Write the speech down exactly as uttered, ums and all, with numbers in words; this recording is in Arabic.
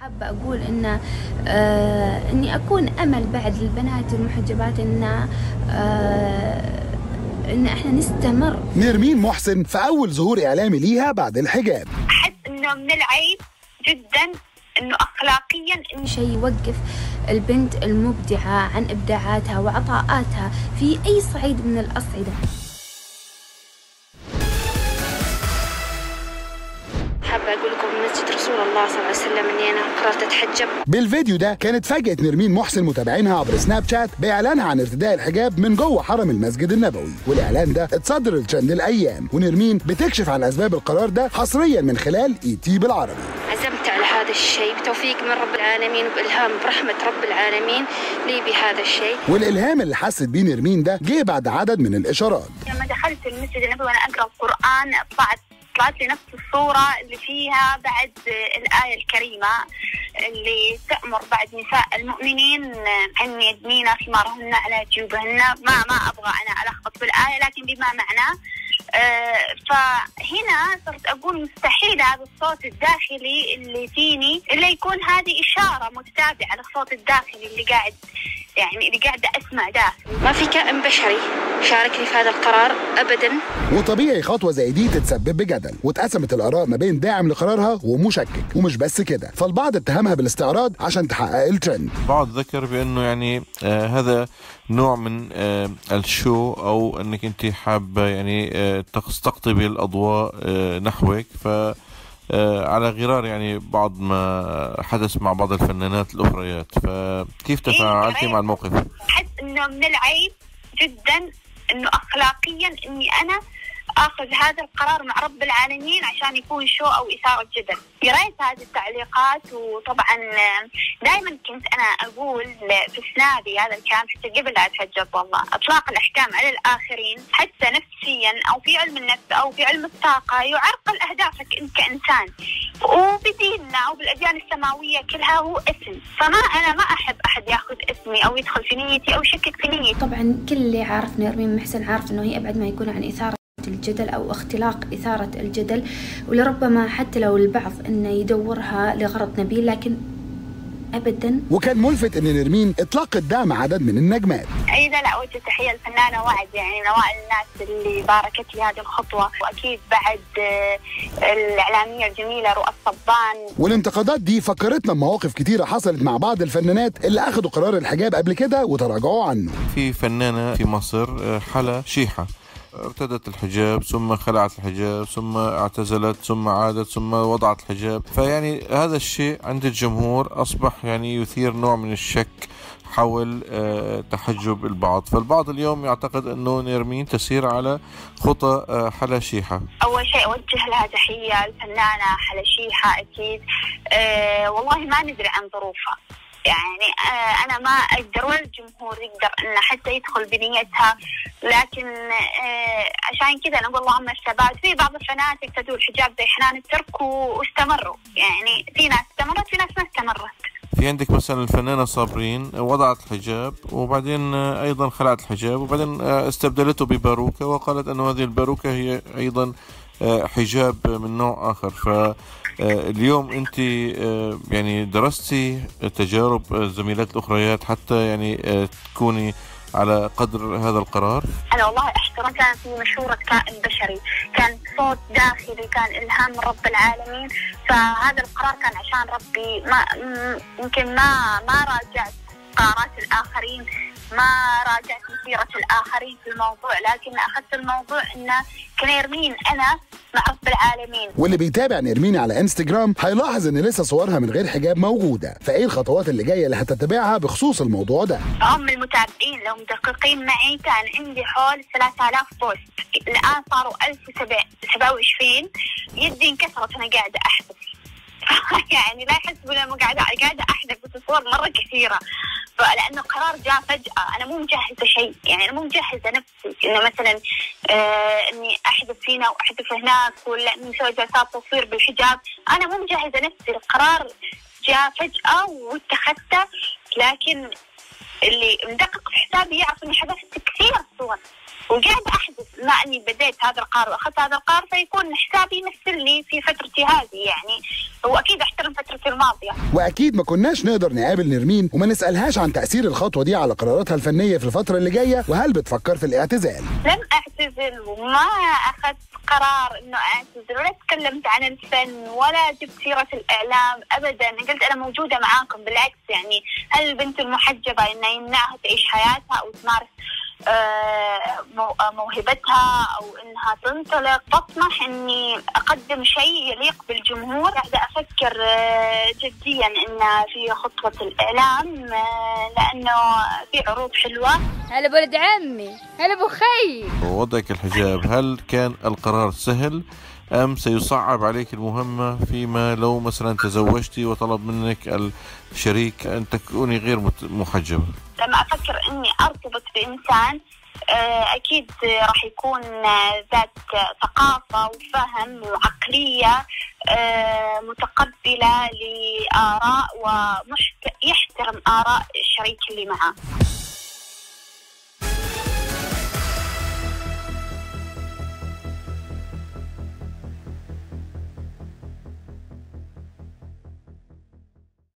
حابة أقول إن آه إني أكون أمل بعد للبنات المحجبات إن آه إن إحنا نستمر. نرمين محسن في أول ظهور إعلامي ليها بعد الحجاب. أحس إنه من العيب جدا إنه أخلاقيا إن شيء يوقف البنت المبدعة عن إبداعاتها وعطاءاتها في أي صعيد من الأصعدة. حابة أقول لكم مسجد رسول الله صلى الله عليه وسلم إني أنا قررت أتحجب. بالفيديو ده كانت فاجأت نرمين محسن متابعينها عبر سناب شات بإعلانها عن ارتداء الحجاب من جوه حرم المسجد النبوي، والإعلان ده اتصدر الشانل أيام، ونرمين بتكشف عن أسباب القرار ده حصريا من خلال إي تي بالعربي. عزمت على هذا الشيء بتوفيق من رب العالمين وبإلهام برحمة رب العالمين لي بهذا الشيء. والإلهام اللي حست بيه نرمين ده جه بعد عدد من الإشارات. لما دخلت المسجد النبوي وأنا أقرأ القرآن بعد طلعت لي نفس الصورة اللي فيها بعد الآية الكريمة اللي تأمر بعد نساء المؤمنين أن يدنين ثمارهن على جيوبهن. ما ما أبغى أنا ألخبط بالآية لكن بما معناه. أه فهنا صرت أقول مستحيل هذا الصوت الداخلي اللي فيني إلا يكون هذه إشارة متتابعة للصوت الداخلي اللي قاعد يعني اللي قاعدة أسمع داخلي. ما في كائن بشري شاركني في هذا القرار أبدا. وطبيعي خطوة زي دي تتسبب بجدل، واتقسمت الآراء ما بين داعم لقرارها ومشكك، ومش بس كده فالبعض اتهمها بالاستعراض عشان تحقق الترند. البعض ذكر بأنه يعني آه هذا نوع من آه الشو أو أنك أنت حابة يعني آه تقتضي الأضواء نحوك، فعلى غرار يعني بعض ما حدث مع بعض الفنانات الأخريات، فكيف تفاعلتي مع الموقف؟ أحس إنه من العيب جدا إنه أخلاقيا إني أنا آخذ هذا القرار مع رب العالمين عشان يكون شو أو إثارة جدل. قريت هذه التعليقات وطبعا دائما كنت أنا أقول في سنابي هذا الكلام حتى قبل لا أتحجب، والله إطلاق الأحكام على الآخرين حتى نفسيا أو في علم النفس أو في علم الطاقة يعرقل أهدافك أنت كإنسان، وبديننا وبالأديان السماوية كلها هو اسم، فما أنا ما أحب أحد ياخذ اسمي أو يدخل في نيتي أو يشكك في نيتي. طبعا كل اللي عارف نرمين محسن عارف أنه هي أبعد ما يكون عن إثارة الجدل أو اختلاق إثارة الجدل، ولربما حتى لو البعض أنه يدورها لغرض نبيل لكن أبدا. وكان ملفت أن نرمين إطلاقت ده مع عدد من النجمات. أيضا لا أوجه تحية الفنانة وعد يعني من أوائل الناس اللي باركت لي هذه الخطوة، وأكيد بعد الإعلامية الجميلة رؤى الصبان. والانتقادات دي فكرتنا بمواقف كتيرة حصلت مع بعض الفنانات اللي أخذوا قرار الحجاب قبل كده وتراجعوا عنه. في فنانة في مصر حلا شيحة ارتدت الحجاب ثم خلعت الحجاب ثم اعتزلت ثم عادت ثم وضعت الحجاب، فيعني هذا الشيء عند الجمهور أصبح يعني يثير نوع من الشك حول تحجب البعض، فالبعض اليوم يعتقد أنه نرمين تسير على خطى حلا شيحة. أول شيء أوجه لها تحية الفنانة حلا شيحة أكيد. أه والله ما ندري عن ظروفها، يعني آه أنا ما أقدر ولا الجمهور يقدر إنه حتى يدخل بنيتها، لكن آه عشان كذا أنا أقول اللهم الثبات. في بعض الفنانات ارتدوا الحجاب زي حنان الترك واستمروا، يعني في ناس استمرت في ناس ما استمرت. في عندك مثلا الفنانة صابرين وضعت الحجاب وبعدين أيضا خلعت الحجاب وبعدين استبدلته بباروكة وقالت أنه هذه الباروكة هي أيضا حجاب من نوع آخر. ف اليوم انت يعني درستي تجارب زميلات الاخريات حتى يعني تكوني على قدر هذا القرار؟ انا والله احترم، كان في مشورة كائن بشري، كان صوت داخلي، كان الهام رب العالمين، فهذا القرار كان عشان ربي. ما يمكن ما ما راجعت قرارات الاخرين، ما راجعت مسيرة الاخرين في الموضوع، لكن اخذت الموضوع انه كنرمين انا مع رب العالمين. واللي بيتابع نرمين على انستجرام هيلاحظ ان لسه صورها من غير حجاب موجوده، فايه الخطوات اللي جايه اللي هتتبعها بخصوص الموضوع ده؟ هم المتابعين لو مدققين معي كان عندي حول ثلاثة آلاف بوست، الان صاروا ألف وسبعة وعشرين. يدي انكسرت وانا قاعده احبس يعني لا يحسبون انا قاعده قاعده احذف صور مره كثيره، لانه قرار جاء فجاه، انا مو مجهزه شيء، يعني انا مو مجهزه نفسي انه مثلا آه اني احذف هنا واحذف هناك ولا اني اسوي جلسات تصوير بالحجاب، انا مو مجهزه نفسي. القرار جاء فجاه واتخذته، لكن اللي مدقق في حسابي يعرف اني حذفت كثير صور وقاعد احدث ما اني بديت هذا القرار واخذت هذا القرار، فيكون حسابي يمثل لي في فترتي هذه يعني، واكيد احترم فترتي الماضيه. واكيد ما كناش نقدر نقابل نرمين وما نسالهاش عن تاثير الخطوه دي على قراراتها الفنيه في الفتره اللي جايه، وهل بتفكر في الاعتزال؟ لم اعتزل وما اخذت قرار انه اعتزل، ولا تكلمت عن الفن ولا جبت سيره الاعلام ابدا، قلت انا موجوده معاكم بالعكس يعني. هل البنت المحجبه انه يمنعها تعيش حياتها او تمارس موهبتها او انها تنطلق؟ بطمح اني اقدم شيء يليق بالجمهور. قاعده افكر جديا ان في خطوه الاعلام لانه في عروض حلوه. هلا بولد عمي، هلا بخي. وضعك الحجاب، هل كان القرار سهل أم سيصعب عليك المهمة فيما لو مثلا تزوجتي وطلب منك الشريك أن تكوني غير محجبة؟ لما أفكر أني أرتبط بإنسان أكيد راح يكون ذات ثقافة وفهم وعقلية متقبلة لآراء ويحترم آراء الشريك اللي معه.